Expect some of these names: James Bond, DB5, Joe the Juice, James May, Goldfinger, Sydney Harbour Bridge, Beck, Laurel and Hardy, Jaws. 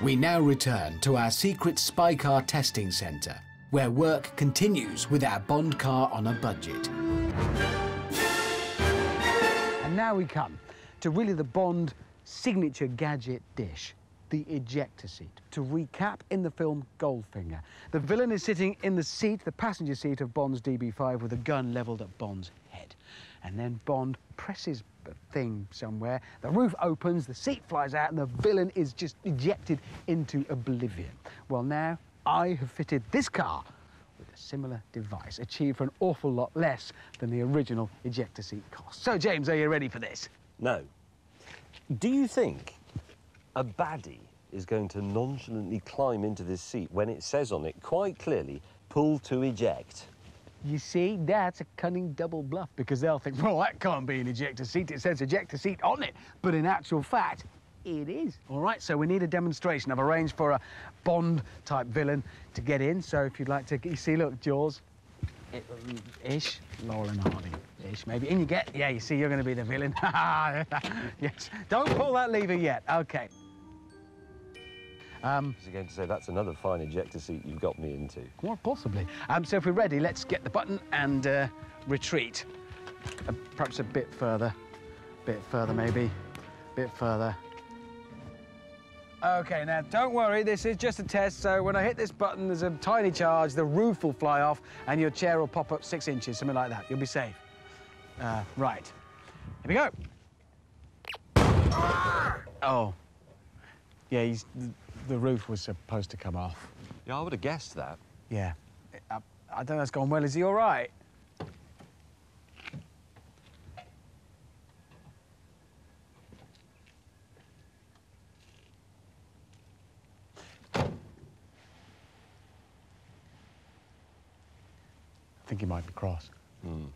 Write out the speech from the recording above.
We now return to our secret spy car testing center, where work continues with our Bond car on a budget. And now we come to really the Bond signature gadget dish, the ejector seat. To recap, in the film Goldfinger, the villain is sitting in the seat, the passenger seat of Bond's DB5 with a gun levelled at Bond's head. And then Bond presses a thing somewhere, the roof opens, the seat flies out, and the villain is just ejected into oblivion. Well, now I have fitted this car with a similar device, achieved for an awful lot less than the original ejector seat cost. So, James, are you ready for this? No. Do you think a baddie is going to nonchalantly climb into this seat when it says on it, quite clearly, pull to eject? You see, that's a cunning double bluff, because they'll think, well, that can't be an ejector seat. It says ejector seat on it. But in actual fact, it is. All right, so we need a demonstration. I've arranged for a Bond-type villain to get in. So if you'd like to, you see, look, Jaws-ish, Laurel and Hardy-ish, maybe. In you get. Yeah, you see, you're going to be the villain. Yes. Don't pull that lever yet. OK. I was going to say, that's another fine ejector seat you've got me into. Well, possibly. So if we're ready, let's get the button and retreat. Perhaps a bit further maybe, a bit further. OK, now, don't worry, this is just a test, so when I hit this button, there's a tiny charge, the roof will fly off, and your chair will pop up 6 inches, something like that. You'll be safe. Right. Here we go. Oh. Yeah, the roof was supposed to come off. Yeah, I would have guessed that. Yeah. I don't know, it's gone well. Is he all right? I think he might be cross. Mm.